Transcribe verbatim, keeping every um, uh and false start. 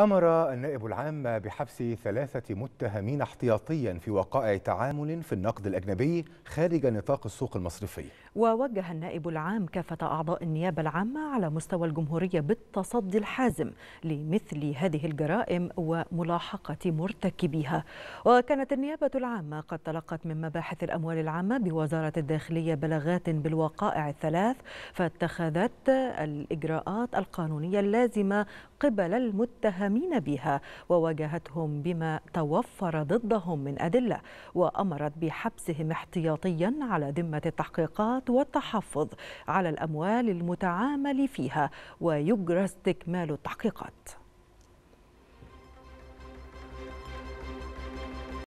أمر النائب العام بحبس ثلاثة متهمين احتياطيا في وقائع تعامل في النقد الأجنبي خارج نطاق السوق المصرفي. ووجه النائب العام كافة أعضاء النيابة العامة على مستوى الجمهورية بالتصدي الحازم لمثل هذه الجرائم وملاحقة مرتكبيها. وكانت النيابة العامة قد تلقت من مباحث الأموال العامة بوزارة الداخلية بلاغات بالوقائع الثلاث، فاتخذت الإجراءات القانونية اللازمة قبل المتهمين بها وواجهتهم بما توفر ضدهم من أدلة، وأمرت بحبسهم احتياطيا على ذمة التحقيقات والتحفظ على الأموال المتعامل فيها، ويجرى استكمال التحقيقات.